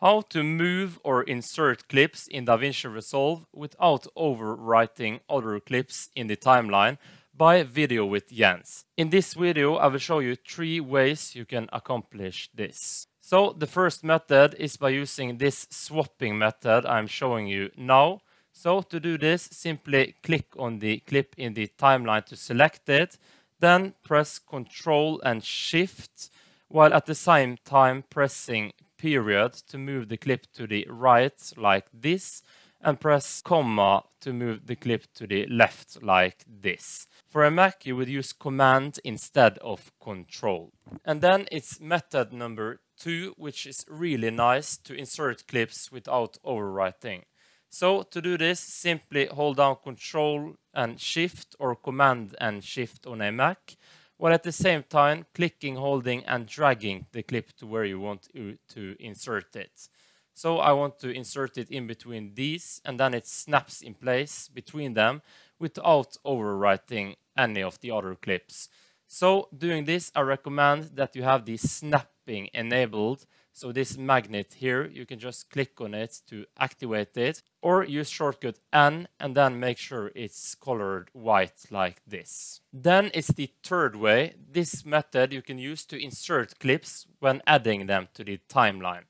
How to move or insert clips in DaVinci Resolve without overwriting other clips in the timeline by Video with Jens. In this video, I will show you 3 ways you can accomplish this. So the first method is by using this swapping method I'm showing you now. So to do this, simply click on the clip in the timeline to select it, then press Ctrl and Shift, while at the same time pressing period to move the clip to the right like this, and press comma to move the clip to the left like this. For a Mac, you would use command instead of control. And then it's method number 2, which is really nice to insert clips without overwriting. So to do this, simply hold down control and shift or command and shift on a Mac, while at the same time clicking, holding and dragging the clip to where you want to insert it. So I want to insert it in between these, and then it snaps in place between them without overwriting any of the other clips. So doing this, I recommend that you have the snapping enabled. So this magnet here, you can just click on it to activate it, or use shortcut N and then make sure it's colored white like this. Then it's the 3rd way. This method you can use to insert clips when adding them to the timeline.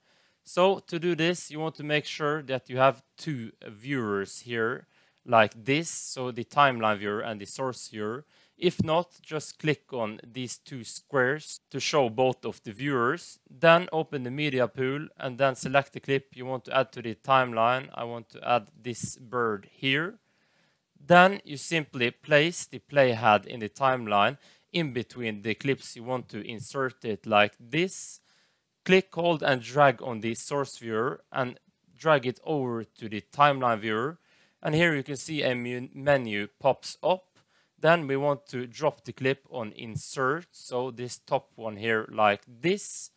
So to do this, you want to make sure that you have 2 viewers here like this, so the timeline viewer and the source viewer. If not, just click on these 2 squares to show both of the viewers. Then open the media pool and then select the clip you want to add to the timeline. I want to add this bird here. Then you simply place the playhead in the timeline in between the clips you want to insert it like this. Click, hold and drag on the source viewer and drag it over to the timeline viewer. And here you can see a menu pops up. Then we want to drop the clip on insert, so this top one here like this.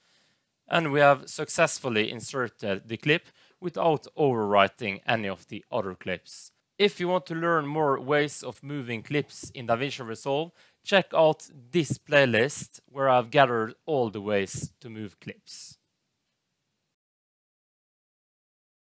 And we have successfully inserted the clip without overwriting any of the other clips. If you want to learn more ways of moving clips in DaVinci Resolve, check out this playlist where I've gathered all the ways to move clips.